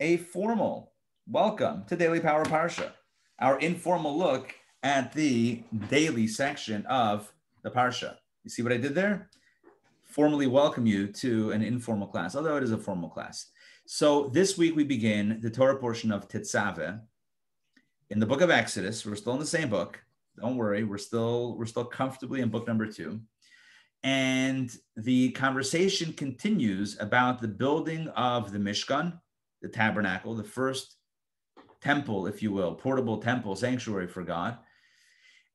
a formal welcome to Daily Power Parsha, our informal look at the daily section of the Parsha. You see what I did there? Formally welcome you to an informal class, although it is a formal class. So this week we begin the Torah portion of Tetzaveh in the book of Exodus. We're still in the same book. Don't worry, we're still comfortably in book number 2. And the conversation continues about the building of the Mishkan, the tabernacle, the first temple, if you will, portable temple, sanctuary for God.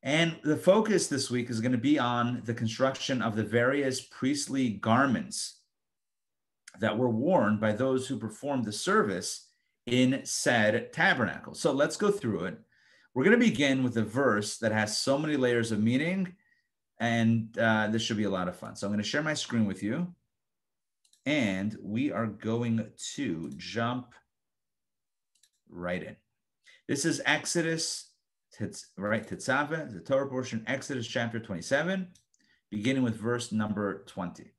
And the focus this week is going to be on the construction of the various priestly garments that were worn by those who performed the service in said tabernacle. So let's go through it. We're going to begin with a verse that has so many layers of meaning, and this should be a lot of fun. So I'm going to share my screen with you, and we are going to jump right in. This is Exodus, right? Tetzaveh, the Torah portion, Exodus chapter 27, beginning with verse number 20.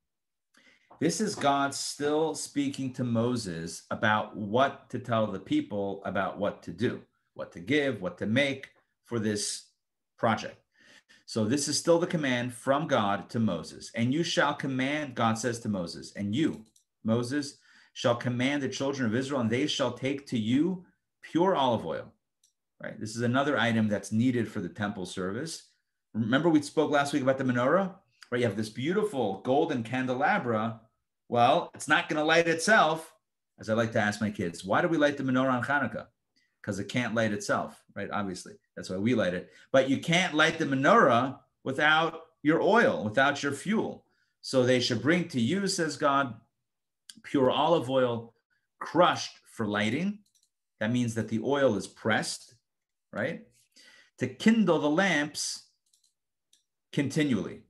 This is God still speaking to Moses about what to tell the people, about what to do, what to give, what to make for this project. So this is still the command from God to Moses. And you shall command, God says to Moses, and you, Moses, shall command the children of Israel, and they shall take to you pure olive oil. Right? This is another item that's needed for the temple service. Remember we spoke last week about the menorah? Right? You have this beautiful golden candelabra. Well, it's not going to light itself. As I like to ask my kids, why do we light the menorah on Hanukkah? Because it can't light itself, right? Obviously, that's why we light it. But you can't light the menorah without your oil, without your fuel. So they should bring to you, says God, pure olive oil crushed for lighting. That means that the oil is pressed, right? To kindle the lamps continually.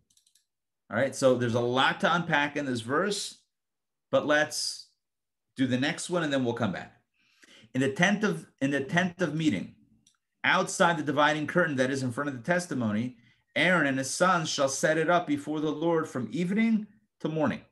All right, so there's a lot to unpack in this verse, but let's do the next one and then we'll come back. In the tent of meeting, outside the dividing curtain that is in front of the testimony, Aaron and his sons shall set it up before the Lord from evening to morning.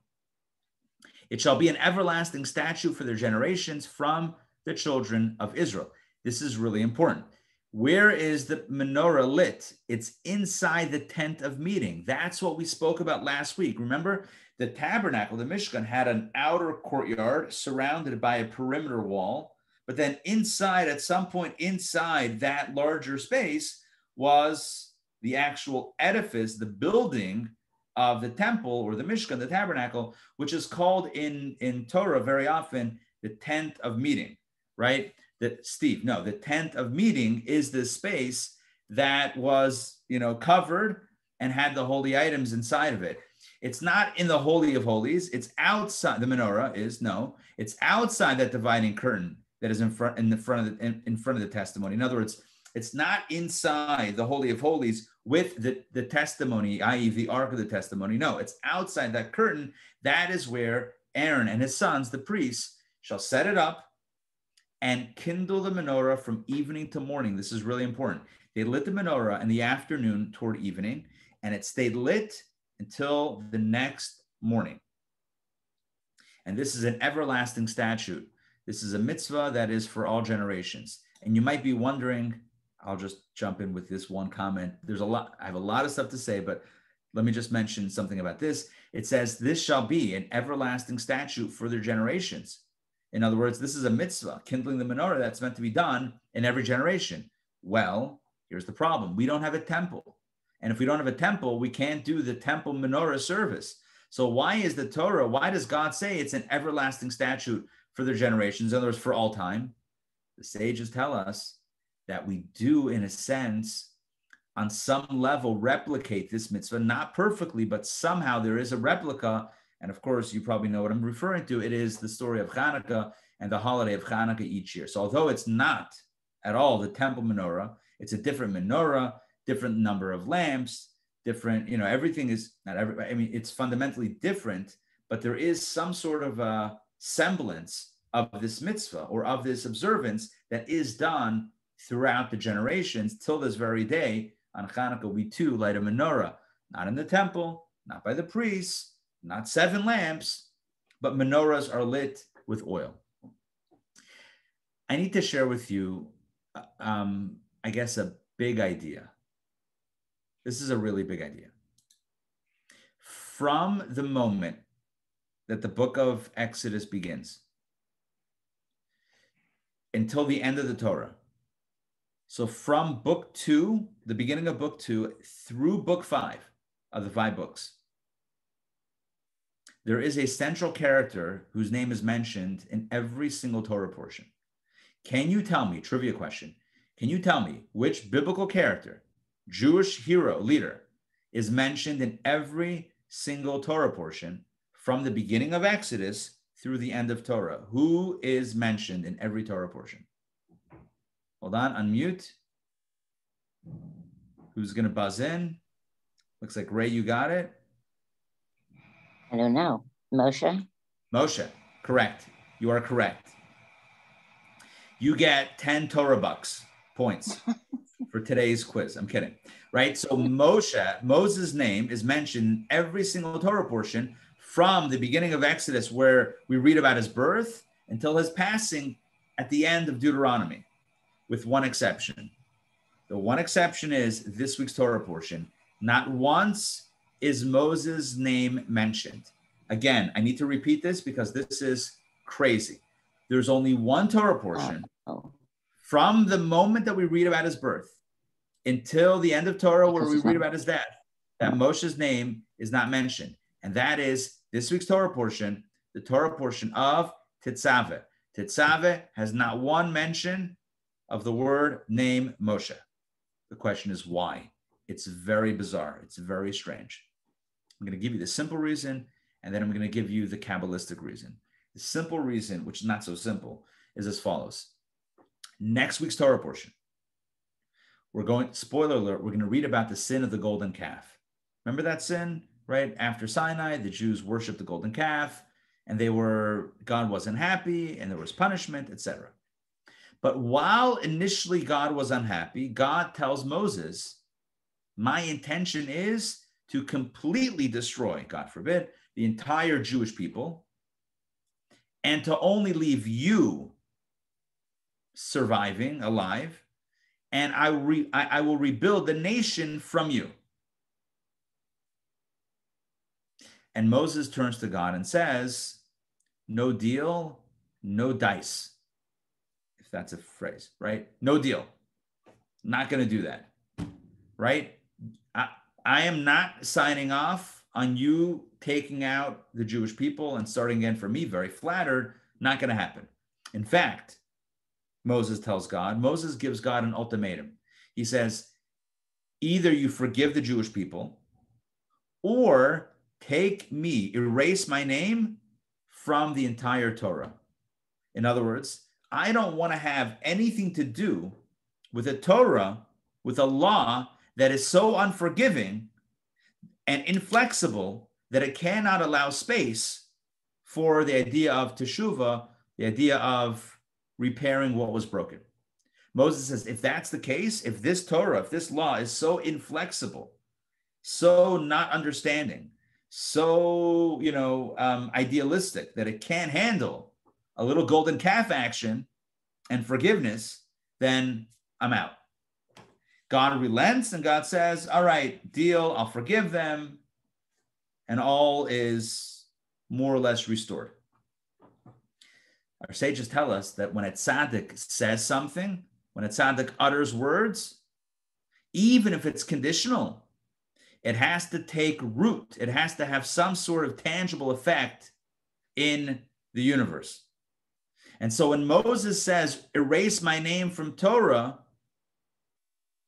It shall be an everlasting statute for their generations from the children of Israel. This is really important. Where is the menorah lit? It's inside the tent of meeting. That's what we spoke about last week. Remember, the tabernacle, the Mishkan, had an outer courtyard surrounded by a perimeter wall. But then inside, at some point inside that larger space, was the actual edifice, the building of the temple or the Mishkan, the tabernacle, which is called in Torah very often the tent of meeting, right? The tent of meeting is the space that was, covered and had the holy items inside of it. It's not in the Holy of Holies. It's outside. The menorah is it's outside that dividing curtain that is in front of the testimony. In other words, it's not inside the Holy of Holies with the testimony, i.e. the Ark of the Testimony. No, it's outside that curtain. That is where Aaron and his sons, the priests, shall set it up and kindle the menorah from evening to morning. This is really important. They lit the menorah in the afternoon toward evening, and it stayed lit until the next morning. And this is an everlasting statute. This is a mitzvah that is for all generations. And you might be wondering, I'll just jump in with this one comment. I have a lot of stuff to say, but let me just mention something about this. It says, this shall be an everlasting statute for their generations. In other words, this is a mitzvah, kindling the menorah, that's meant to be done in every generation. Well, here's the problem. We don't have a temple. And if we don't have a temple, we can't do the temple menorah service. So why does God say it's an everlasting statute for their generations? In other words, for all time? The sages tell us that we do, in a sense, on some level, replicate this mitzvah, not perfectly, but somehow there is a replica. And of course, you probably know what I'm referring to. It is the story of Hanukkah and the holiday of Hanukkah each year. So although it's not at all the temple menorah, it's a different menorah, different number of lamps, different, everything is, it's fundamentally different, but there is some sort of a semblance of this mitzvah or of this observance that is done throughout the generations till this very day. On Hanukkah, we too light a menorah, not in the temple, not by the priests, not 7 lamps, but menorahs are lit with oil. I need to share with you, I guess, a big idea. This is a really big idea. From the moment that the book of Exodus begins until the end of the Torah. So from book 2, the beginning of book 2 through book 5 of the 5 books, there is a central character whose name is mentioned in every single Torah portion. Can you tell me, trivia question, can you tell me which biblical character, Jewish hero, leader, is mentioned in every single Torah portion from the beginning of Exodus through the end of Torah? Who is mentioned in every Torah portion? Hold on, unmute. Who's going to buzz in? Looks like Ray, you got it. I don't know. Moshe? Moshe, correct. You are correct. You get 10 Torah bucks points for today's quiz. I'm kidding, right? So Moshe, Moses' name is mentioned in every single Torah portion from the beginning of Exodus, where we read about his birth, until his passing at the end of Deuteronomy, with one exception. The one exception is this week's Torah portion. Not once is Moses' name mentioned. Again, I need to repeat this because this is crazy. There's only one Torah portion from the moment that we read about his birth until the end of Torah where we read about his death, that Moshe's name is not mentioned. And that is this week's Torah portion, the Torah portion of Tetzaveh. Tetzaveh has not one mention of the word name Moshe. The question is why? It's very bizarre. It's very strange. I'm going to give you the simple reason, and then I'm going to give you the Kabbalistic reason. The simple reason, which is not so simple, is as follows. Next week's Torah portion, we're going, spoiler alert, we're going to read about the sin of the golden calf. Remember that sin, right? After Sinai, the Jews worshiped the golden calf, and they were, God wasn't happy, and there was punishment, etc. But while initially God was unhappy, God tells Moses, my intention is to completely destroy, God forbid, the entire Jewish people, and to only leave you surviving, alive, and I will rebuild the nation from you. And Moses turns to God and says, no deal, no dice. If that's a phrase, right? No deal. Not going to do that, right? I am not signing off on you taking out the Jewish people and starting again for me, very flattered, not going to happen. In fact, Moses tells God, Moses gives God an ultimatum. He says, either you forgive the Jewish people or take me, erase my name from the entire Torah. In other words, I don't want to have anything to do with a Torah, with a law that is so unforgiving and inflexible that it cannot allow space for the idea of teshuvah, the idea of repairing what was broken. Moses says, if that's the case, if this Torah, if this law is so inflexible, so not understanding, so, you know, idealistic that it can't handle a little golden calf action and forgiveness, then I'm out. God relents and God says, all right, deal, I'll forgive them. And all is more or less restored. Our sages tell us that when a tzaddik says something, when a tzaddik utters words, even if it's conditional, it has to take root. It has to have some sort of tangible effect in the universe. And so when Moses says, erase my name from Torah,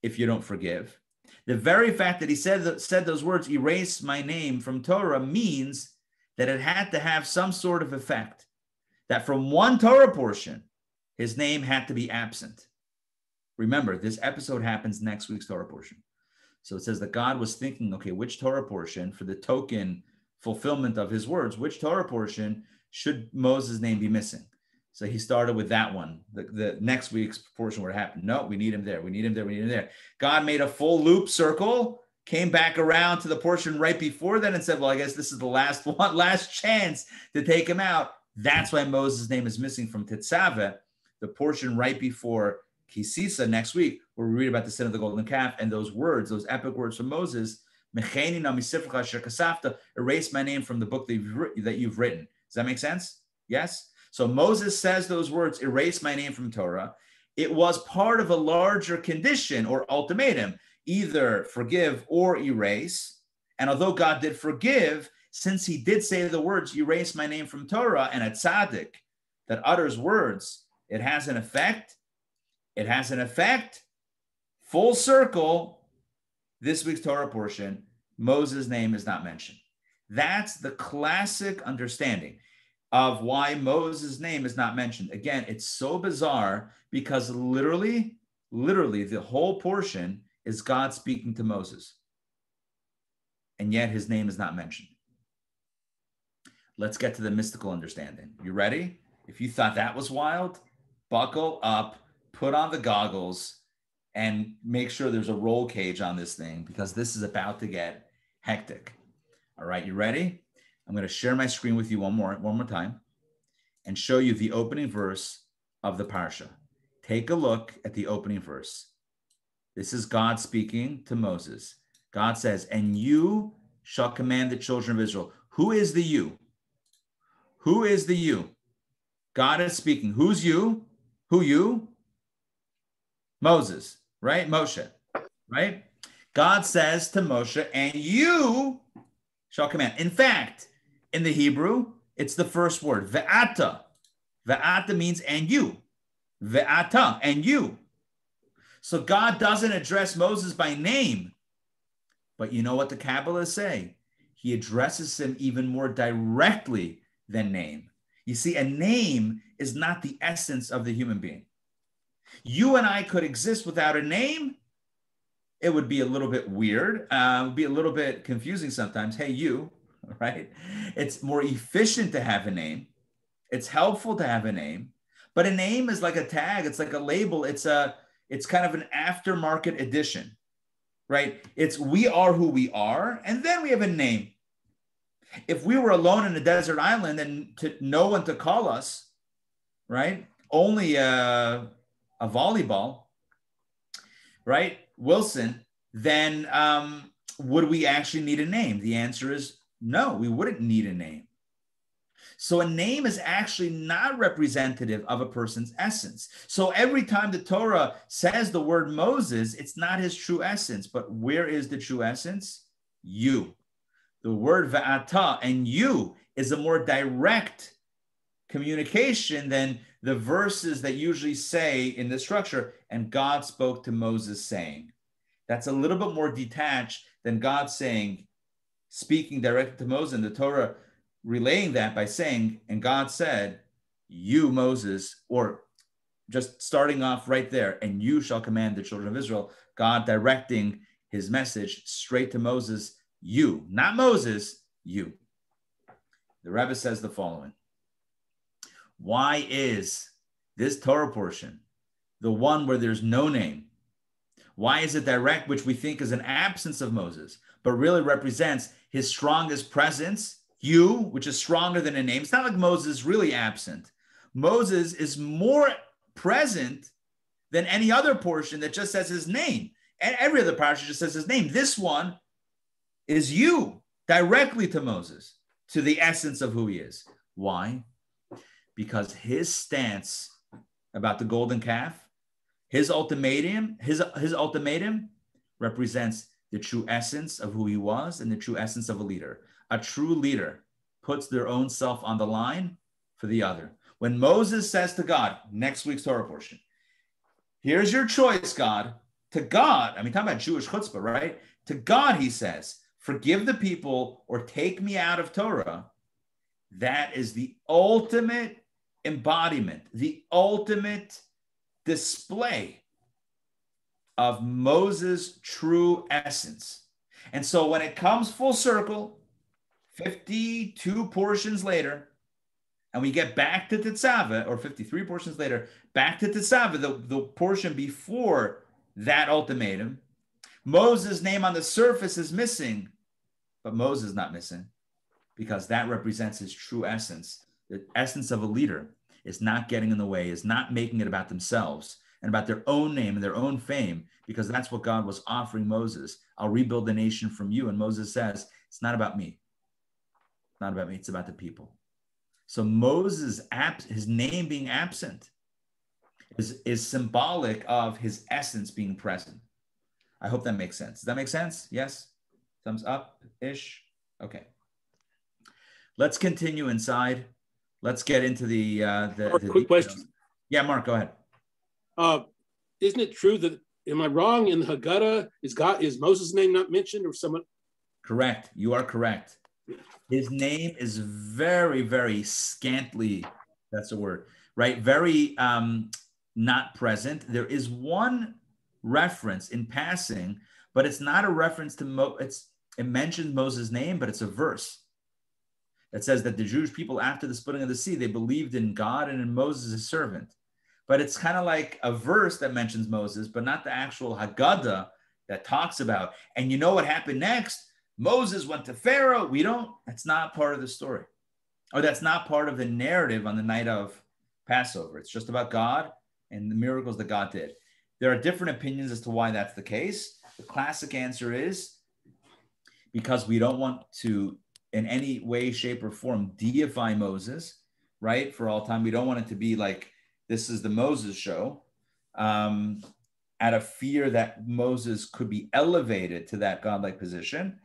if you don't forgive, the very fact that he said those words, erase my name from Torah, means that it had to have some sort of effect, that from one Torah portion, his name had to be absent. Remember, this episode happens next week's Torah portion. So it says that God was thinking, okay, which Torah portion, for the token fulfillment of his words, which Torah portion should Moses' name be missing? So he started with that one, the next week's portion where it happened. No, we need him there. We need him there. We need him there. God made a full loop circle, came back around to the portion right before that and said, well, I guess this is the last one, last chance to take him out. That's why Moses' name is missing from Tetzaveh. the portion right before Kisisa next week, where we read about the sin of the golden calf and those words, those epic words from Moses, Macheni Namisifcha Asher Kasafte, erase my name from the book that you've written. Does that make sense? Yes? So Moses says those words, erase my name from Torah. It was part of a larger condition or ultimatum, either forgive or erase. And although God did forgive, since he did say the words, erase my name from Torah, and a tzaddik that utters words, it has an effect. It has an effect. Full circle. This week's Torah portion, Moses' name is not mentioned. That's the classic understanding of why Moses' name is not mentioned. Again, it's so bizarre because literally the whole portion is God speaking to Moses. And yet his name is not mentioned. Let's get to the mystical understanding. You ready? If you thought that was wild, buckle up, put on the goggles, and make sure there's a roll cage on this thing because this is about to get hectic. All right, you ready? I'm going to share my screen with you one more time and show you the opening verse of the Parsha. Take a look at the opening verse. This is God speaking to Moses. God says, and you shall command the children of Israel. Who is the you? Who is the you? God is speaking. Who's you? Who you? Moses, right? Moshe, right? God says to Moshe, and you shall command. In fact, in the Hebrew, it's the first word, ve'ata. Ve'ata means and you. Ve'ata, and you. So God doesn't address Moses by name. But you know what the Kabbalah say? He addresses him even more directly than name. You see, a name is not the essence of the human being. You and I could exist without a name. It would be a little bit weird. It would be a little bit confusing sometimes. Hey, you, right? It's more efficient to have a name. It's helpful to have a name. But a name is like a tag. It's like a label. It's kind of an aftermarket addition, right? It's we are who we are, and then we have a name. If we were alone in a desert island and no one to call us, right? Only a volleyball, right? Wilson, then would we actually need a name? The answer is no, we wouldn't need a name. So a name is actually not representative of a person's essence. So every time the Torah says the word Moses, it's not his true essence, but where is the true essence? You. The word ve'ata and you is a more direct communication than the verses that usually say in this structure, and God spoke to Moses saying. That's a little bit more detached than God saying, speaking directly to Moses, and the Torah relaying that by saying, and God said, you, Moses, or just starting off right there, and you shall command the children of Israel, God directing his message straight to Moses, you, not Moses, you. The Rebbe says the following. Why is this Torah portion the one where there's no name? Why is it direct, which we think is an absence of Moses, but really represents his strongest presence, you, which is stronger than a name? It's not like Moses is really absent. Moses is more present than any other portion that just says his name. And every other parsha just says his name. This one is you, directly to Moses, to the essence of who he is. Why? Because his stance about the golden calf, his ultimatum represents the true essence of who he was and the true essence of a leader. A true leader puts their own self on the line for the other. When Moses says to God, next week's Torah portion, here's your choice, God. To God, I mean, talking about Jewish chutzpah, right? To God, he says, forgive the people or take me out of Torah. That is the ultimate embodiment, the ultimate display of Moses' true essence. And so when it comes full circle, 52 portions later, and we get back to Tetzaveh, or 53 portions later, back to Tetzaveh, the portion before that ultimatum, Moses' name on the surface is missing, but Moses is not missing because that represents his true essence, the essence of a leader. is not getting in the way, is not making it about themselves and about their own name and their own fame, because that's what God was offering Moses. I'll rebuild the nation from you. And Moses says, it's not about me. It's not about me. It's about the people. So Moses, his name being absent is symbolic of his essence being present. I hope that makes sense. Does that make sense? Yes? Thumbs up-ish? Okay. Let's continue inside. Let's get into the Mark, quick question. Yeah, Mark, go ahead. Isn't it true that, am I wrong, in the Haggadah, is Moses' name not mentioned or someone? Correct. You are correct. His name is very, very scantily, that's a word, right? Very not present. There is one reference in passing, but it's not a reference to it mentions Moses' name, but it's a verse that says that the Jewish people, after the splitting of the sea, they believed in God and in Moses, his servant. But it's kind of like a verse that mentions Moses, but not the actual Haggadah that talks about, and you know what happened next? Moses went to Pharaoh. That's not part of the story. Or that's not part of the narrative on the night of Passover. It's just about God and the miracles that God did. There are different opinions as to why that's the case. The classic answer is because we don't want to, in any way, shape, or form, deify Moses, right? For all time, we don't want it to be like, this is the Moses show, out of fear that Moses could be elevated to that godlike position.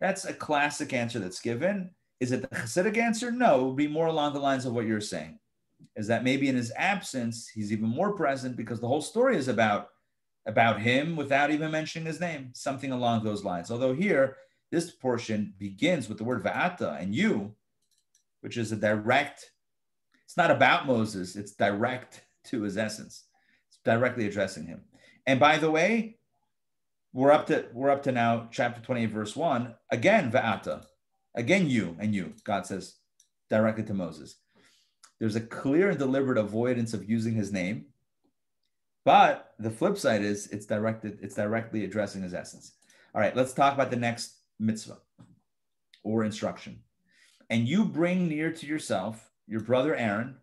That's a classic answer that's given. Is it the Hasidic answer? No, it would be more along the lines of what you're saying. Is that maybe in his absence, he's even more present because the whole story is about him without even mentioning his name, something along those lines. Although here, this portion begins with the word ve'ata and you, which is a direct, it's not about Moses, it's direct to his essence. It's directly addressing him. And by the way, we're up to now chapter 28, verse 1. Again, ve'ata. Again, you and you, God says directly to Moses. There's a clear and deliberate avoidance of using his name, but the flip side is it's directly addressing his essence. All right, let's talk about the next mitzvah or instruction. And you bring near to yourself your brother Aaron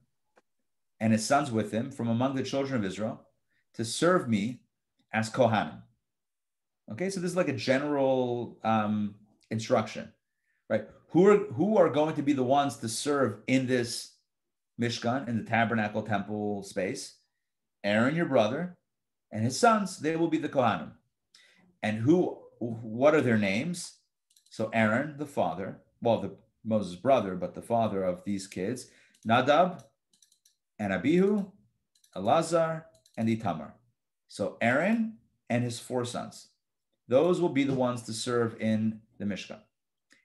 and his sons with him from among the children of Israel to serve me as Kohanim. Okay, so this is like a general instruction, right? Who are going to be the ones to serve in this Mishkan, in the tabernacle temple space? Aaron, your brother, and his sons, they will be the Kohanim. And what are their names? So Aaron, the father, Moses' brother, but the father of these kids, Nadab and Abihu, Elazar and Itamar. So Aaron and his 4 sons, those will be the ones to serve in the Mishkan.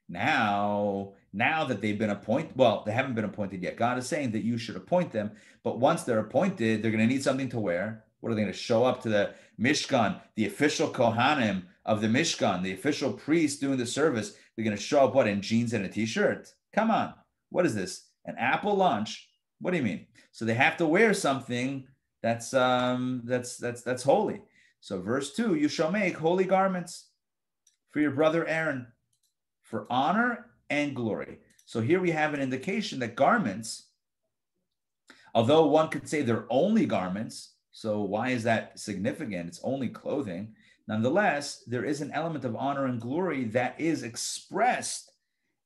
Now that they've been appointed, well, they haven't been appointed yet. God is saying that you should appoint them, but once they're appointed, they're going to need something to wear. What are they going to show up to the Mishkan, the official Kohanim of the Mishkan, the official priest doing the service? They're going to show up, what, in jeans and a t-shirt? Come on. What is this? An apple lunch? What do you mean? So they have to wear something that's holy. So verse 2, you shall make holy garments for your brother Aaron, for honor and glory. So here we have an indication that garments, although one could say they're only garments, so why is that significant? It's only clothing. Nonetheless, there is an element of honor and glory that is expressed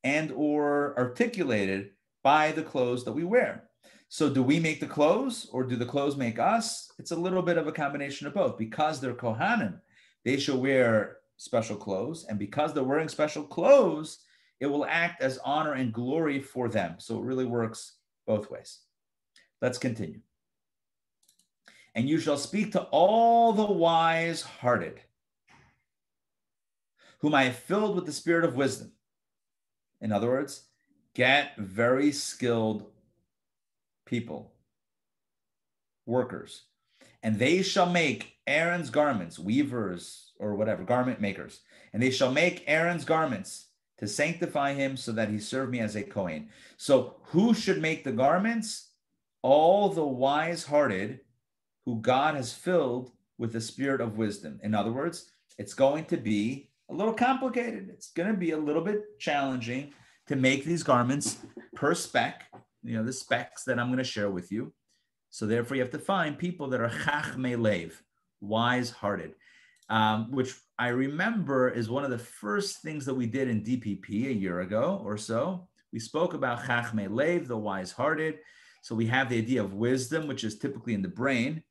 and or articulated by the clothes that we wear. So do we make the clothes or do the clothes make us? It's a little bit of a combination of both. Because they're Kohanim, they shall wear special clothes, and because they're wearing special clothes, it will act as honor and glory for them. So it really works both ways. Let's continue. And you shall speak to all the wise-hearted, whom I have filled with the spirit of wisdom. In other words, get very skilled people, workers, and they shall make Aaron's garments, weavers or whatever, garment makers. And they shall make Aaron's garments to sanctify him so that he serve me as a Kohen. So who should make the garments? All the wise-hearted who God has filled with the spirit of wisdom. In other words, it's going to be a little complicated. It's going to be a little bit challenging to make these garments per spec the specs that I'm going to share with you. So therefore, you have to find people that are chachme lev, wise-hearted, which I remember is one of the first things that we did in DPP a year ago or so. We spoke about chachme lev, the wise-hearted. So we have the idea of wisdom, which is typically in the brain,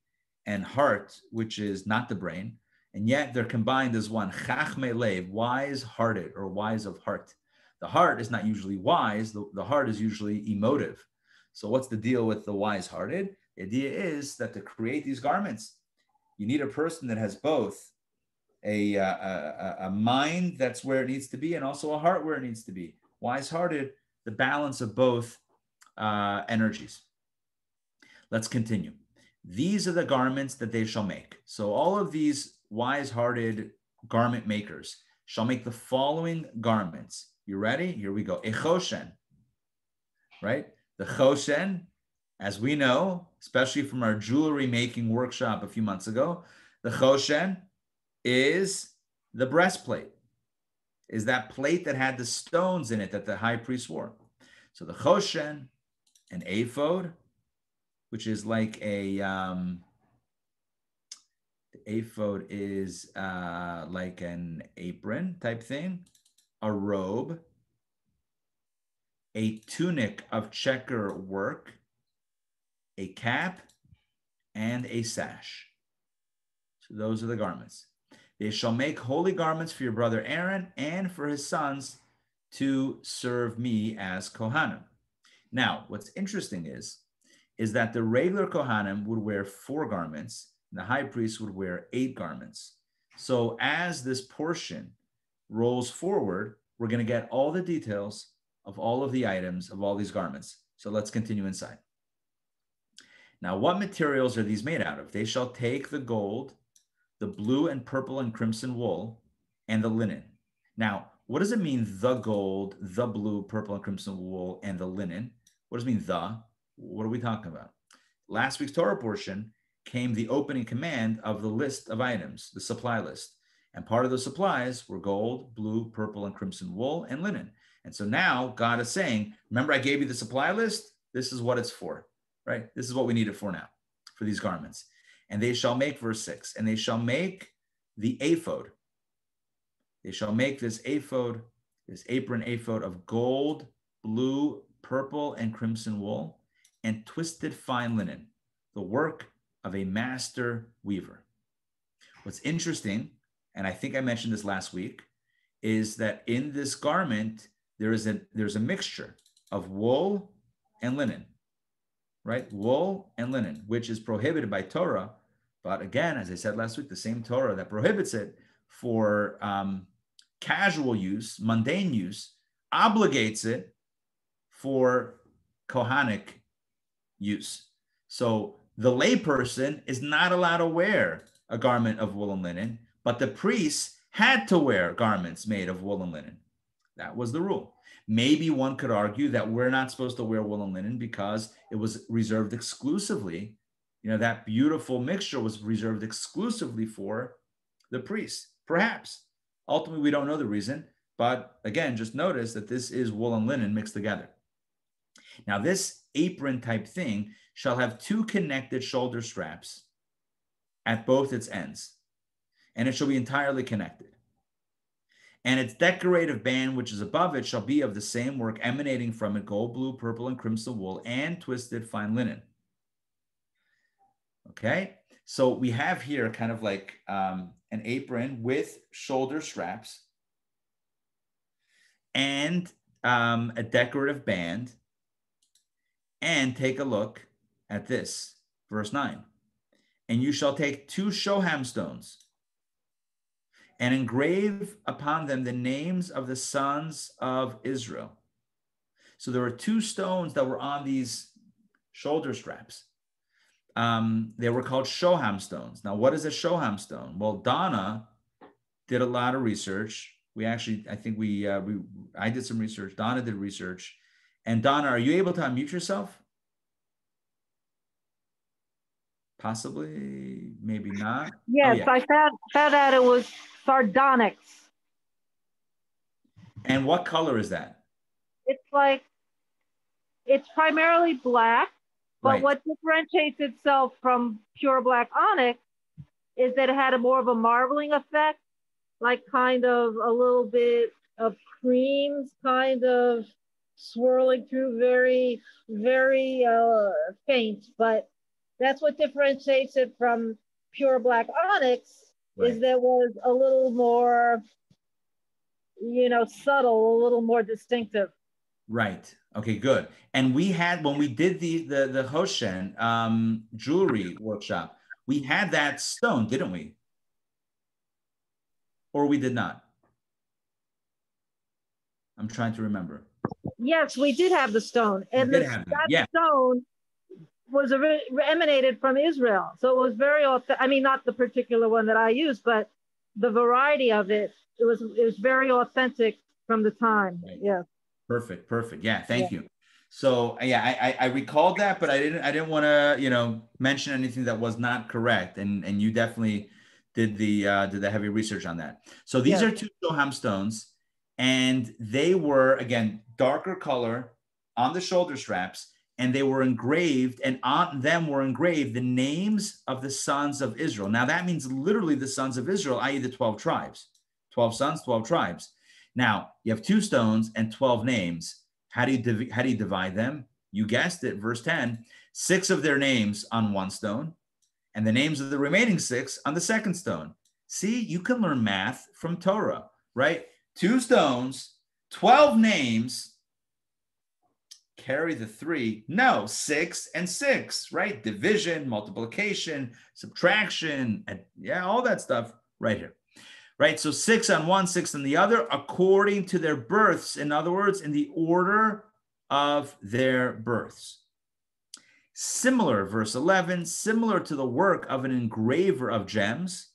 and heart, which is not the brain. And yet they're combined as one, chachme lev, wise-hearted or wise of heart. The heart is not usually wise. The heart is usually emotive. So what's the deal with the wise-hearted? The idea is that to create these garments, you need a person that has both a mind that's where it needs to be and also a heart where it needs to be. Wise-hearted, the balance of both energies. Let's continue. These are the garments that they shall make. So all of these wise-hearted garment makers shall make the following garments. You ready? Here we go. Echoshen, right? The Choshen, as we know, especially from our jewelry making workshop a few months ago, the Choshen is the breastplate, is that plate that had the stones in it that the high priest wore. So the Choshen, an ephod, which is like a, the ephod is like an apron type thing, a robe, a tunic of checker work, a cap, and a sash. So those are the garments. They shall make holy garments for your brother Aaron and for his sons to serve me as Kohanim. Now, what's interesting is that the regular Kohanim would wear 4 garments, and the high priest would wear 8 garments. So as this portion rolls forward, we're going to get all the details of all of the items of all these garments. So let's continue inside. Now, what materials are these made out of? They shall take the gold, the blue and purple and crimson wool, and the linen. Now, what does it mean, the gold, the blue, purple, and crimson wool, and the linen? What does it mean, the? What are we talking about? Last week's Torah portion came the opening command of the list of items, the supply list. And part of the supplies were gold, blue, purple, and crimson wool, and linen. And so now God is saying, remember I gave you the supply list? This is what it's for, right? This is what we need it for now, for these garments. And they shall make, verse 6, and they shall make the ephod. They shall make this ephod, this apron ephod of gold, blue, purple, and crimson wool, and twisted fine linen, the work of a master weaver. What's interesting, and I think I mentioned this last week, is that in this garment, there's a mixture of wool and linen, right? Wool and linen, which is prohibited by Torah. But again, as I said last week, the same Torah that prohibits it for casual use, mundane use, obligates it for Kohanic use. So the layperson is not allowed to wear a garment of wool and linen, but the priests had to wear garments made of wool and linen. That was the rule. Maybe one could argue that we're not supposed to wear wool and linen because it was reserved exclusively, that beautiful mixture was reserved exclusively for the priests, perhaps. Ultimately, we don't know the reason, but again, just notice that this is wool and linen mixed together. Now, this apron type thing shall have 2 connected shoulder straps at both its ends, and it shall be entirely connected. And its decorative band, which is above it, shall be of the same work emanating from it, gold, blue, purple, and crimson wool, and twisted fine linen. Okay, so we have here kind of like an apron with shoulder straps and a decorative band. And take a look at this, verse 9. And you shall take 2 shoham stones, and engrave upon them the names of the sons of Israel. So there were 2 stones that were on these shoulder straps. They were called shoham stones. Now, what is a shoham stone? Well, Donna did a lot of research. I did some research. Donna did research. And Donna, are you able to unmute yourself? Possibly, maybe not. Yes, oh, yeah. I found out it was sardonyx. And what color is that? It's like It's primarily black, but what differentiates itself from pure black onyx is that it had a more of a marbling effect, like kind of a little bit of creams kind of swirling through, very, very faint. But that's what differentiates it from pure black onyx, is that was a little more, you know, subtle, a little more distinctive. Right. Okay, good. And we had, when we did the Choshen jewelry workshop, we had that stone, didn't we? Or we did not? I'm trying to remember. Yes, we did have the stone. And that stone was emanated from Israel. So it was very, I mean, not the particular one that I used, but the variety of it, it was very authentic from the time. Right. Yeah. Perfect. Perfect. Yeah. Thank you. So yeah, I recalled that, but I didn't want to, you know, mention anything that was not correct. And you definitely did the heavy research on that. So these are two shoham stones, and they were, again, darker color on the shoulder straps, and they were engraved, and on them were engraved the names of the sons of Israel. Now that means literally the sons of Israel, i.e. the 12 tribes, 12 sons, 12 tribes. Now you have two stones and 12 names. How do you divide them? You guessed it, verse 10, 6 of their names on one stone and the names of the remaining 6 on the second stone. See, you can learn math from Torah, right? 2 stones, 12 names, carry the 3, no, 6 and 6, right? Division, multiplication, subtraction, and yeah, all that stuff right here. Right, so 6 on one, 6 on the other, according to their births. In other words, in the order of their births. Similar, verse 11, similar to the work of an engraver of gems,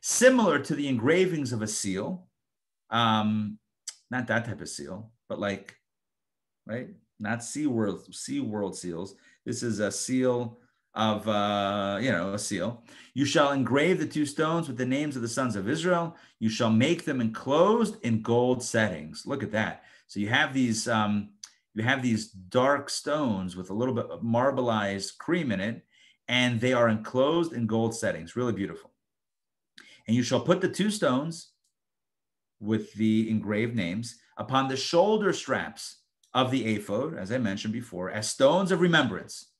similar to the engravings of a seal, not that type of seal, but like, right, not SeaWorld seals. This is a seal of, you know, a seal. You shall engrave the two stones with the names of the sons of Israel. You shall make them enclosed in gold settings. Look at that. So you have these dark stones with a little bit of marbleized cream in it, and they are enclosed in gold settings. Really beautiful. And you shall put the two stones with the engraved names upon the shoulder straps of the ephod, as I mentioned before, as stones of remembrance.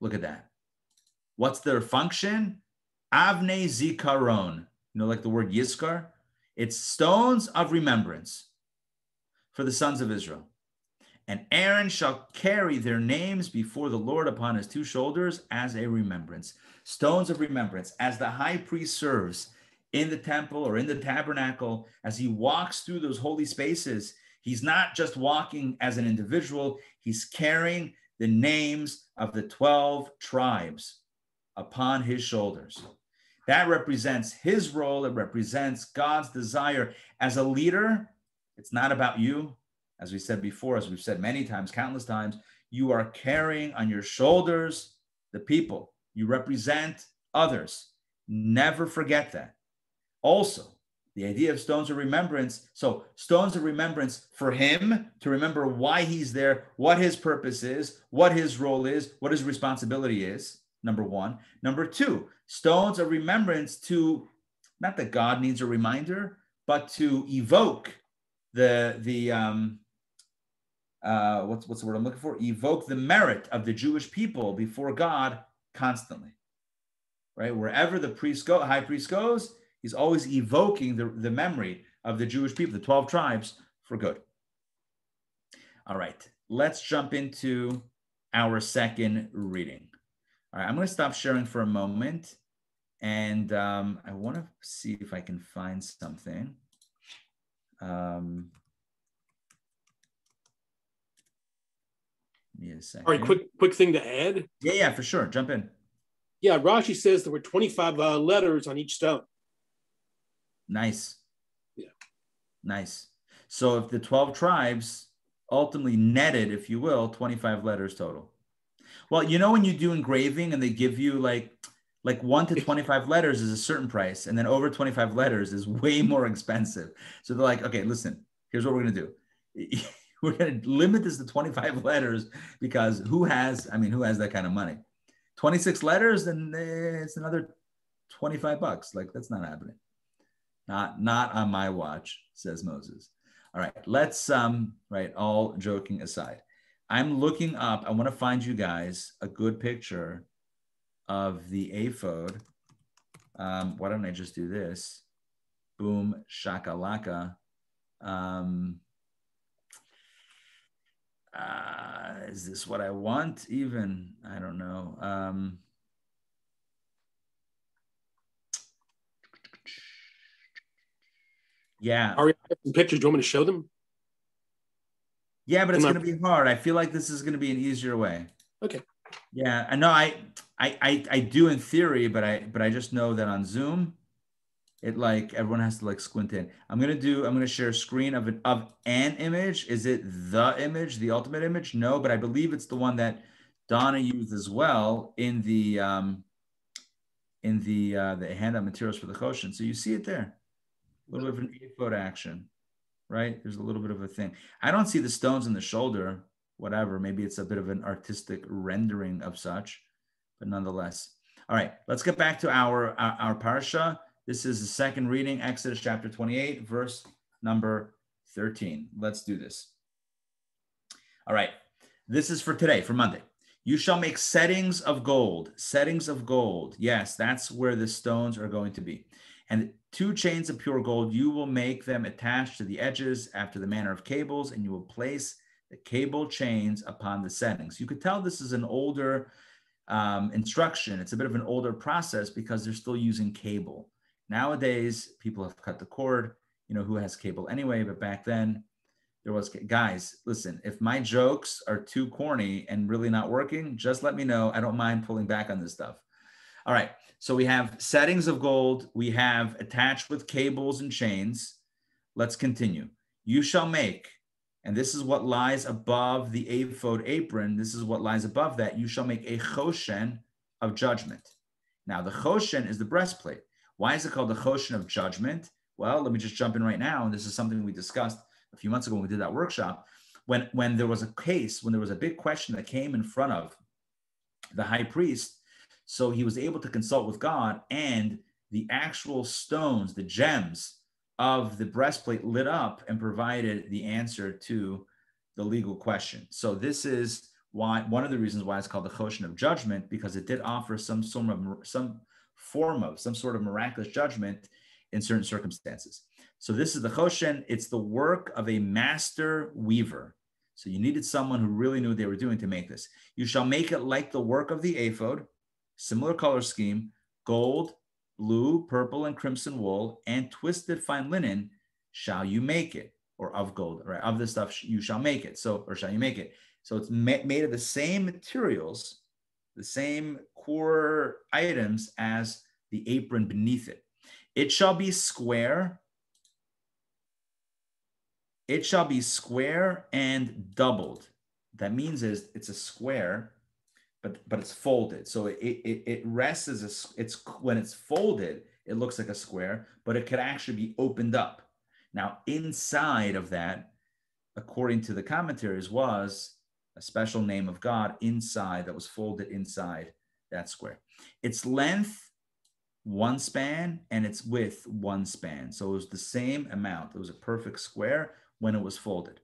Look at that. What's their function? Avne zikaron. You know, like the word yiskar? It's stones of remembrance for the sons of Israel. And Aaron shall carry their names before the Lord upon his two shoulders as a remembrance. Stones of remembrance. As the high priest serves in the temple or in the tabernacle, as he walks through those holy spaces, he's not just walking as an individual. He's carrying the names of the 12 tribes upon his shoulders. That represents his role. It represents God's desire. As a leader, it's not about you. As we said before, as we've said many times, countless times, you are carrying on your shoulders the people. You represent others. Never forget that. Also, the idea of stones of remembrance. So stones of remembrance for him to remember why he's there, what his purpose is, what his role is, what his responsibility is. Number one. Number two, stones of remembrance to, not that God needs a reminder, but to evoke what's the word I'm looking for? Evoke the merit of the Jewish people before God constantly, right? Wherever the priest go, high priest goes, he's always evoking the memory of the Jewish people, the 12 tribes, for good. All right, let's jump into our second reading. All right, I'm going to stop sharing for a moment, and I want to see if I can find something. Give me a second. All right, quick thing to add. Yeah, for sure. Jump in. Yeah, Rashi says there were 25 letters on each stone. Nice. Yeah. Nice. So if the 12 tribes ultimately netted, if you will, 25 letters total. Well, you know, when you do engraving and they give you like 1 to 25 letters is a certain price, and then over 25 letters is way more expensive. So they're like, okay, listen, here's what we're going to do. We're going to limit this to 25 letters because who has that kind of money? 26 letters, and it's another $25. Like, that's not happening. Not on my watch, says Moses. All right, let's, all joking aside. I'm looking up, I want to find you guys a good picture of the ephod. Why don't I just do this? Boom, shakalaka. Is this what I want even? I don't know. Yeah. Are we some pictures? Do you want me to show them? Yeah, but it's going to be hard. I feel like this is going to be an easier way. Okay. Yeah, I know. I do in theory, but I just know that on Zoom, it like everyone has to like squint in. I'm gonna share a screen of an image. Is it the image, the ultimate image? No, but I believe it's the one that Donna used as well in the handout materials for the Choshen. So you see it there, a little bit of an ephod action, right? There's a little bit of a thing. I don't see the stones in the shoulder. Whatever, maybe it's a bit of an artistic rendering of such, but nonetheless. All right, let's get back to our parsha. This is the second reading, Exodus chapter 28, verse number 13. Let's do this. All right, this is for today, for Monday. You shall make settings of gold. Settings of gold. Yes, that's where the stones are going to be. And 2 chains of pure gold, you will make them attached to the edges after the manner of cables, and you will place the cable chains upon the settings. You could tell this is an older instruction. It's a bit of an older process because they're still using cable. Nowadays, people have cut the cord. You know, who has cable anyway? But back then, there was... Guys, listen, if my jokes are too corny and really not working, just let me know. I don't mind pulling back on this stuff. All right, so we have settings of gold. We have attached with cables and chains. Let's continue. You shall make, and this is what lies above the ephod apron. This is what lies above that. You shall make a choshen of judgment. Now, the choshen is the breastplate. Why is it called the Choshen of Judgment? Well, let me just jump in right now. And this is something we discussed a few months ago when we did that workshop. When there was a case, when there was a big question that came in front of the high priest, so he was able to consult with God, and the actual stones, the gems of the breastplate lit up and provided the answer to the legal question. So this is why, one of the reasons why it's called the Choshen of Judgment, because it did offer some sort of miraculous judgment in certain circumstances. So this is the Choshen. It's the work of a master weaver. So you needed someone who really knew what they were doing to make this. You shall make it like the work of the ephod, similar color scheme, gold, blue, purple, and crimson wool, and twisted fine linen shall you make it, or of gold, right? Of this stuff you shall make it, So it's made of the same materials, the same core items as the apron beneath it. It shall be square. It shall be square and doubled. That means is it's a square, but it's folded. So it rests when it's folded, it looks like a square, but it could actually be opened up. Now, inside of that, according to the commentaries, was a special name of God inside that was folded inside that square. Its length, 1 span, and its width, 1 span. So it was the same amount. It was a perfect square when it was folded.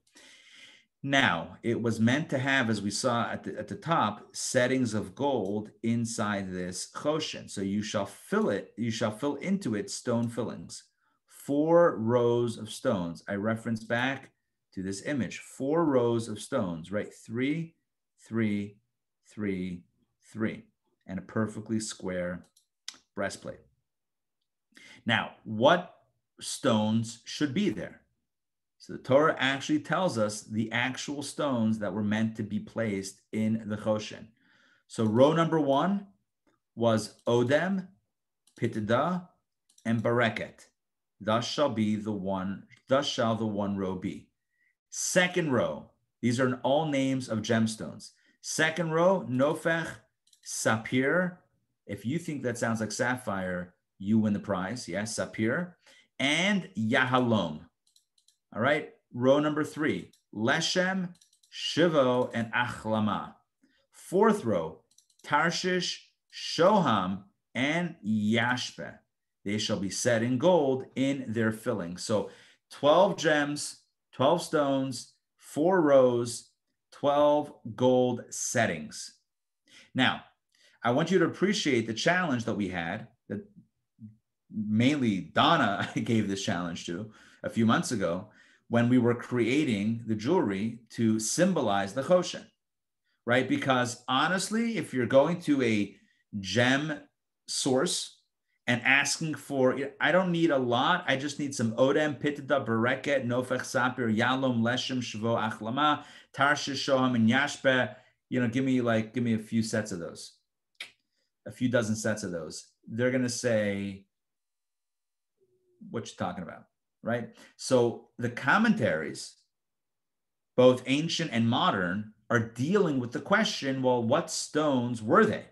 Now, it was meant to have, as we saw at the top, settings of gold inside this choshen. So you shall fill into it stone fillings, 4 rows of stones. I reference back to this image, 4 rows of stones, right? 3, 3, 3, 3, and a perfectly square breastplate. Now, what stones should be there? So the Torah actually tells us the actual stones that were meant to be placed in the Choshen. So row number 1 was Odem, Pitida, and Bareket. Thus shall the one row be. Second row, these are all names of gemstones. Second row, Nofech, Sapir. If you think that sounds like sapphire, you win the prize. Yes, Sapir. And Yahalom. All right, row number 3, Leshem, Shivo, and Achlama. Fourth row, Tarshish, shoham, and Yashpeh. They shall be set in gold in their filling. So 12 gems, 12 stones, 4 rows, 12 gold settings. Now, I want you to appreciate the challenge that we had, that mainly Donna gave this challenge to a few months ago, when we were creating the jewelry to symbolize the Choshen, right? Because honestly, if you're going to a gem source and asking for, I don't need a lot, I just need some Odem, Pitada, Bereket, Nofech, Sapir, Yalom, Leshem, Shavo, Achlama, Tarshish, Shoham, and Yashpeh, give me a few sets of those, a few dozen sets of those. They're going to say, what you talking about, right? So the commentaries, both ancient and modern, are dealing with the question, well, what stones were they?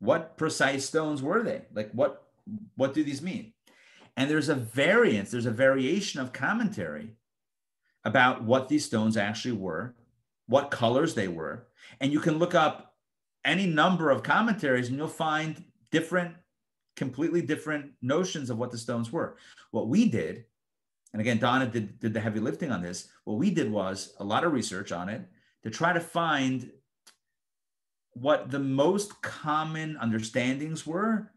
What precise stones were they? Like, what do these mean? And there's a variance, there's a variation of commentary about what these stones actually were, what colors they were. And you can look up any number of commentaries and you'll find different, completely different notions of what the stones were. What we did, and again, Donna did the heavy lifting on this, what we did was a lot of research on it to try to find what the most common understandings were,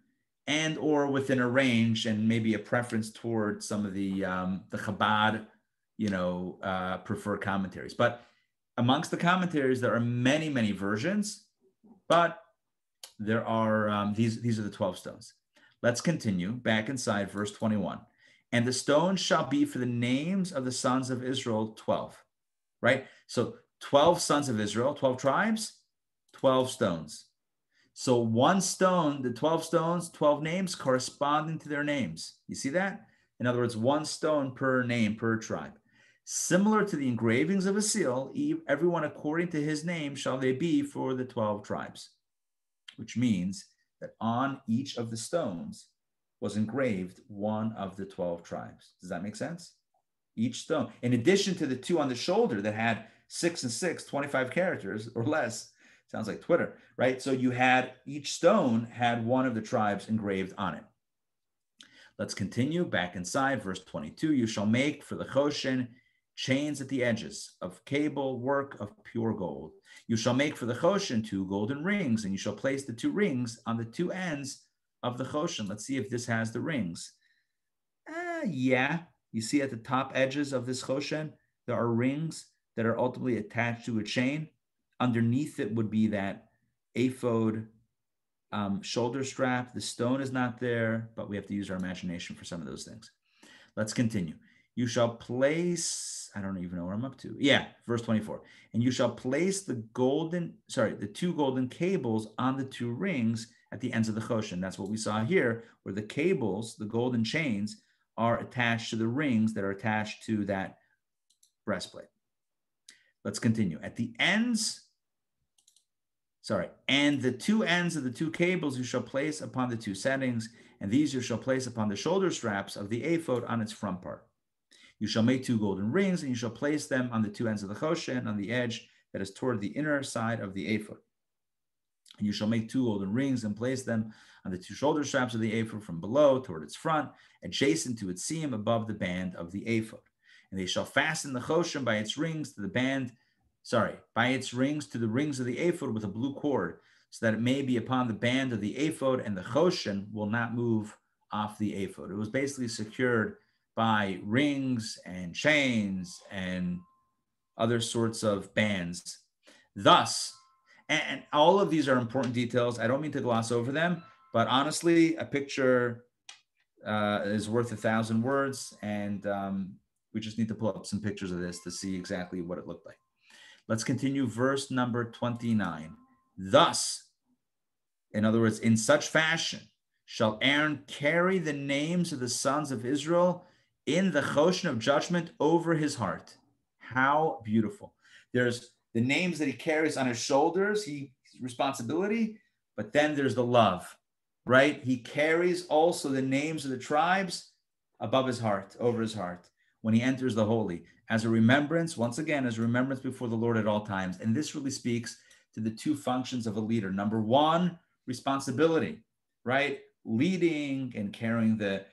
and or within a range, and maybe a preference toward some of the Chabad, preferred commentaries. But amongst the commentaries, there are many, many versions, but there are, these are the 12 stones. Let's continue back inside verse 21. And the stones shall be for the names of the sons of Israel, 12, right? So 12 sons of Israel, 12 tribes, 12 stones. So one stone, the 12 stones, 12 names corresponding to their names. You see that? In other words, one stone per name, per tribe. Similar to the engravings of a seal, everyone according to his name shall they be for the 12 tribes, which means that on each of the stones was engraved one of the 12 tribes. Does that make sense? Each stone, in addition to the two on the shoulder that had 6 and 6, 25 characters or less, sounds like Twitter, right? So you had, each stone had one of the tribes engraved on it. Let's continue back inside, verse 22. You shall make for the Choshen chains at the edges of cable work of pure gold. You shall make for the Choshen 2 golden rings, and you shall place the 2 rings on the 2 ends of the Choshen. Let's see if this has the rings. Yeah, you see at the top edges of this Choshen, there are rings that are ultimately attached to a chain. Underneath it would be that ephod shoulder strap. The stone is not there, but we have to use our imagination for some of those things. Let's continue. You shall place, I don't even know where I'm up to. Yeah, verse 24. And you shall place the 2 golden cables on the 2 rings at the ends of the Choshen. That's what we saw here, where the cables, the golden chains, are attached to the rings that are attached to that breastplate. Let's continue. At the ends, and the 2 ends of the 2 cables you shall place upon the 2 settings, and these you shall place upon the shoulder straps of the ephod on its front part. You shall make 2 golden rings, and you shall place them on the 2 ends of the Choshen, on the edge that is toward the inner side of the ephod. And you shall make 2 golden rings and place them on the 2 shoulder straps of the ephod from below toward its front, adjacent to its seam above the band of the ephod. And they shall fasten the Choshen by its rings to the rings of the ephod with a blue cord, so that it may be upon the band of the ephod, and the Choshen will not move off the ephod. It was basically secured by rings and chains and other sorts of bands. Thus, and all of these are important details. I don't mean to gloss over them, but honestly, a picture is worth 1,000 words, and we just need to pull up some pictures of this to see exactly what it looked like. Let's continue verse number 29. Thus, in other words, in such fashion, shall Aaron carry the names of the sons of Israel in the Choshen of judgment over his heart. How beautiful. There's the names that he carries on his shoulders, his responsibility, but then there's the love, right? He carries also the names of the tribes above his heart, over his heart. when he enters the holy, as a remembrance, once again, as a remembrance before the Lord at all times. And this really speaks to the two functions of a leader. Number one, responsibility, right? Leading and carrying the,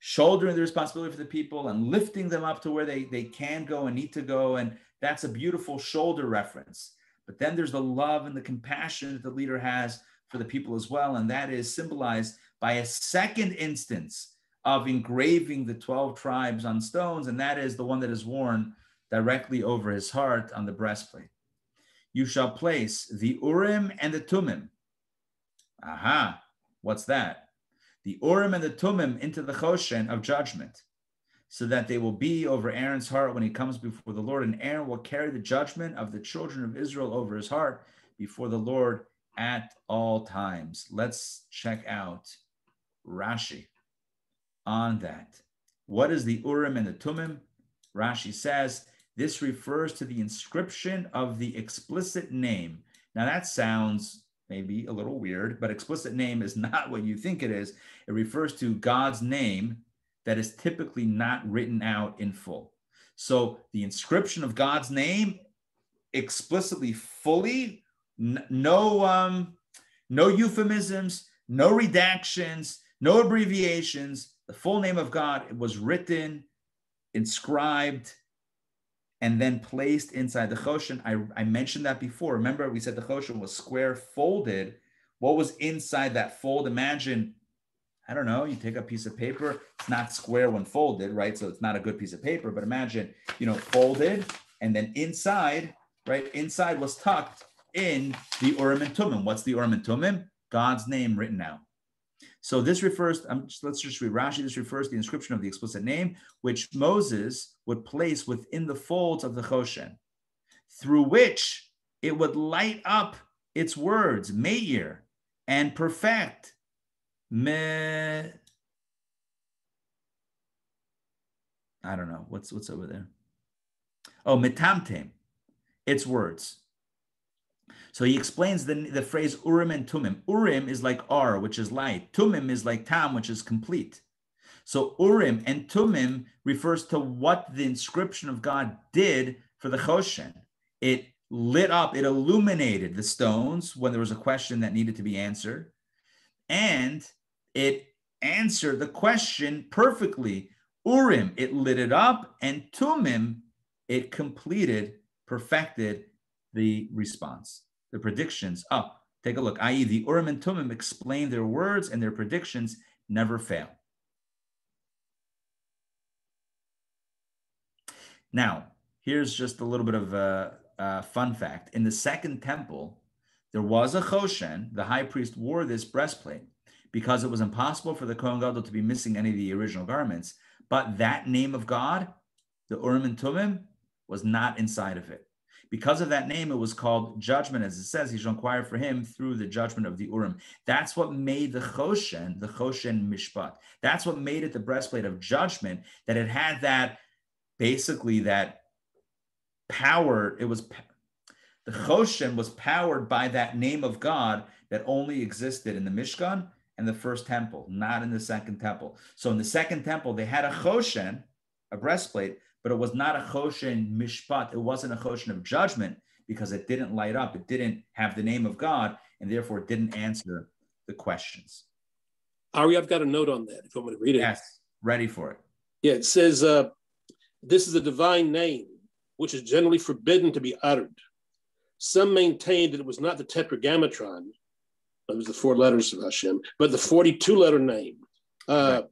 shouldering the responsibility for the people and lifting them up to where they can go and need to go. And that's a beautiful shoulder reference. But then there's the love and the compassion that the leader has for the people as well. And that is symbolized by a second instance of engraving the 12 tribes on stones. And that is the one that is worn directly over his heart on the breastplate. You shall place the Urim and the Tumim. Aha, what's that? The Urim and the Tumim into the Choshen of judgment, so that they will be over Aaron's heart when he comes before the Lord. And Aaron will carry the judgment of the children of Israel over his heart before the Lord at all times. Let's check out Rashi on that. What is the Urim and the Tumim? Rashi says, this refers to the inscription of the explicit name. Now that sounds maybe a little weird, but explicit name is not what you think it is. It refers to God's name that is typically not written out in full. So the inscription of God's name explicitly, fully, no euphemisms, no redactions, no abbreviations. The full name of God was written, inscribed, and then placed inside the Choshen. I mentioned that before. Remember, we said the Choshen was square folded. What was inside that fold? Imagine, I don't know, you take a piece of paper. It's not square when folded, right? So it's not a good piece of paper, but imagine, folded, and then inside, right? Inside was tucked in the Urim and Tumim. What's the Urim and Tumim? God's name written out. So this refers, let's just read Rashi, this refers to the inscription of the explicit name, which Moses would place within the folds of the Choshen, through which it would light up its words, Meir, and perfect, I don't know, what's over there? Oh, Metamtem, its words. So he explains the phrase Urim and Tumim. Urim is like Ar, which is light. Tumim is like Tam, which is complete. So Urim and Tumim refers to what the inscription of God did for the Choshen. It lit up, it illuminated the stones when there was a question that needed to be answered. And it answered the question perfectly. Urim, it lit it up, and Tumim, it completed, perfected the response, the predictions. Up, take a look, i.e. the Urim and Tumim explain their words and their predictions never fail. Now, here's just a little bit of a fun fact. In the second temple, there was a Choshen. The high priest wore this breastplate because it was impossible for the Kohen Gadol to be missing any of the original garments. But that name of God, the Urim and Tumim, was not inside of it. Because of that name, it was called judgment. As it says, he shall inquire for him through the judgment of the Urim. That's what made the Choshen Mishpat. That's what made it the breastplate of judgment, that it had that, basically that power. It was, the Choshen was powered by that name of God that only existed in the Mishkan and the first temple, not in the second temple. So in the second temple, they had a Choshen, a breastplate, but it was not a Choshen Mishpat. It wasn't a Choshen of judgment because it didn't light up. It didn't have the name of God and therefore didn't answer the questions. Ari, I've got a note on that if I'm going to read it. Yes, ready for it. Yeah, it says, this is a divine name, which is generally forbidden to be uttered. Some maintained that it was not the Tetragrammaton, it was the four letters of Hashem, but the 42-letter name. Right.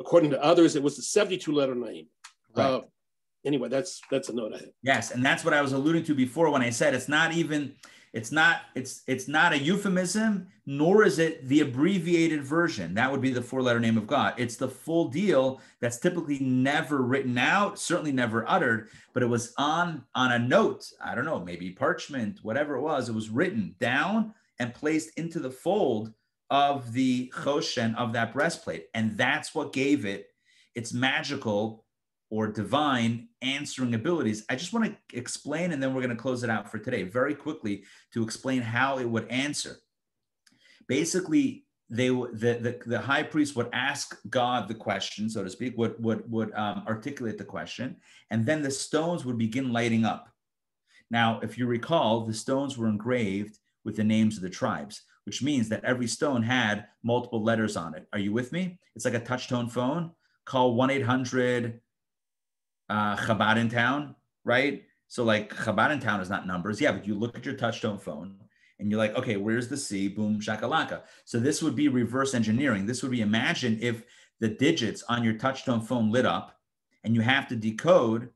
According to others, it was the 72-letter name. Right. Anyway, that's a note I have. Yes, and that's what I was alluding to before when I said it's not a euphemism, nor is it the abbreviated version. That would be the four-letter name of God. It's the full deal that's typically never written out, certainly never uttered, but it was on a note, I don't know, maybe parchment, whatever it was written down and placed into the fold of the Choshen of that breastplate. And that's what gave it its magical or divine answering abilities. I just want to explain, and then we're going to close it out for today very quickly to explain how it would answer. Basically, the high priest would ask God the question, so to speak, would articulate the question, and then the stones would begin lighting up. Now, if you recall, the stones were engraved with the names of the tribes, which means that every stone had multiple letters on it. Are you with me? It's like a touch-tone phone. Call 1-800 Chabad in town, right? So like Chabad in town is not numbers. Yeah, but you look at your touch-tone phone and you're like, okay, where's the C? Boom, shakalaka. So this would be reverse engineering. This would be, imagine if the digits on your touch-tone phone lit up and you have to decode.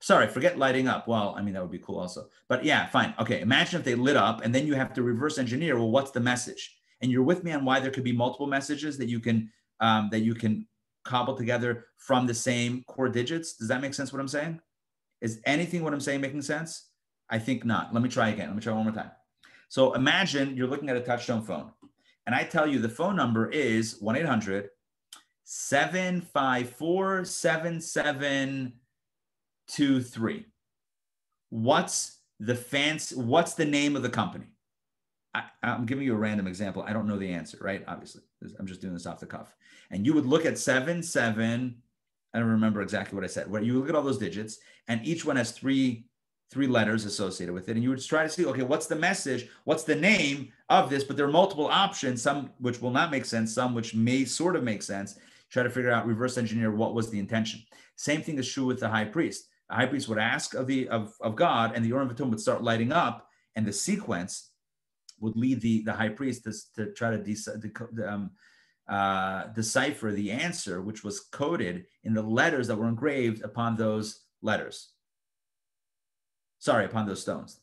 Sorry, forget lighting up. Well, I mean, that would be cool also. But yeah, fine. Okay, imagine if they lit up and then you have to reverse engineer. Well, what's the message? And you're with me on why there could be multiple messages that you can cobble together from the same core digits. Does that make sense what I'm saying? Is anything what I'm saying making sense? I think not. Let me try again. Let me try one more time. So imagine you're looking at a touch-tone phone and I tell you the phone number is 1-800-754-7723. What's the name of the company? I'm giving you a random example. I don't know the answer, right? Obviously, I'm just doing this off the cuff. And you would look at 77. I don't remember exactly what I said. Where you look at all those digits, and each one has three letters associated with it. And you would try to see, okay, what's the message? What's the name of this? But there are multiple options, some which will not make sense, some which may sort of make sense. Try to figure out, reverse engineer, what was the intention. Same thing is true with the high priest. The high priest would ask of God, and the Urim and Tumim would start lighting up, and the sequence would lead the high priest to try to decipher the answer, which was coded in the letters that were engraved upon those letters. Sorry, upon those stones.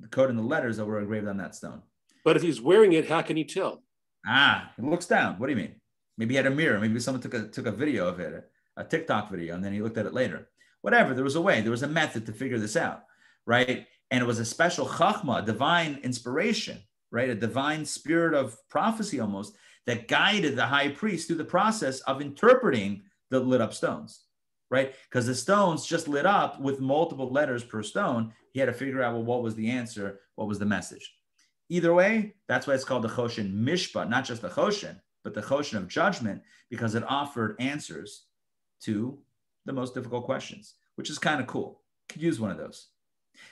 The code in the letters that were engraved on that stone. But if he's wearing it, how can he tell? Ah, he looks down. What do you mean? Maybe he had a mirror. Maybe someone took a video of it, a TikTok video, and then he looked at it later. Whatever, there was a way. There was a method to figure this out, right? And it was a special chachma, divine inspiration, right? A divine spirit of prophecy almost that guided the high priest through the process of interpreting the lit up stones, right? Because the stones just lit up with multiple letters per stone. He had to figure out, well, what was the answer? What was the message? Either way, that's why it's called the Choshen Mishpat, not just the Choshen, but the Choshen of judgment, because it offered answers to the most difficult questions, which is kind of cool. Could use one of those.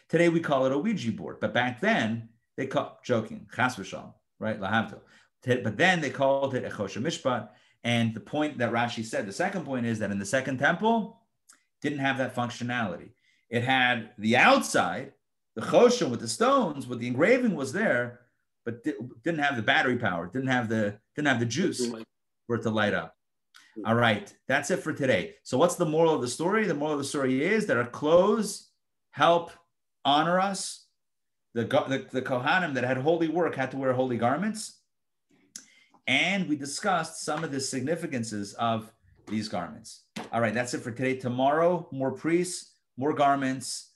Today we call it a Ouija board, but back then they called, joking, chas v'shalom, right? Lahavdil. But then they called it Choshen Mishpat. And the point that Rashi said, the second point, is that in the second temple, didn't have that functionality. It had the outside, the Choshen with the stones, with the engraving was there, but didn't have the battery power, didn't have the juice for it to light up. All right, that's it for today. So what's the moral of the story? The moral of the story is that our clothes help honor us. The Kohanim that had holy work had to wear holy garments. And we discussed some of the significances of these garments. All right, that's it for today. Tomorrow, more priests, more garments,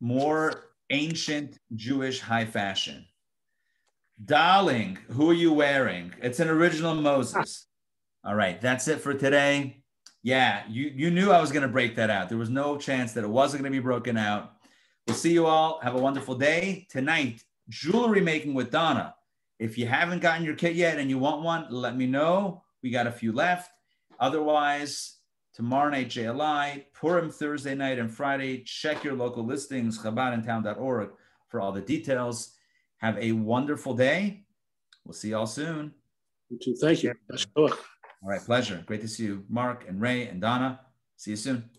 more ancient Jewish high fashion. Darling, who are you wearing? It's an original Moses. All right, that's it for today. Yeah, you knew I was going to break that out. There was no chance that it wasn't going to be broken out. We'll see you all. Have a wonderful day. Tonight, jewelry making with Donna. If you haven't gotten your kit yet and you want one, let me know. We got a few left. Otherwise, tomorrow night, JLI, Purim Thursday night and Friday. Check your local listings, chabadintown.org, for all the details. Have a wonderful day. We'll see you all soon. You too. Thank you. All right, pleasure. Great to see you, Mark and Ray and Donna. See you soon.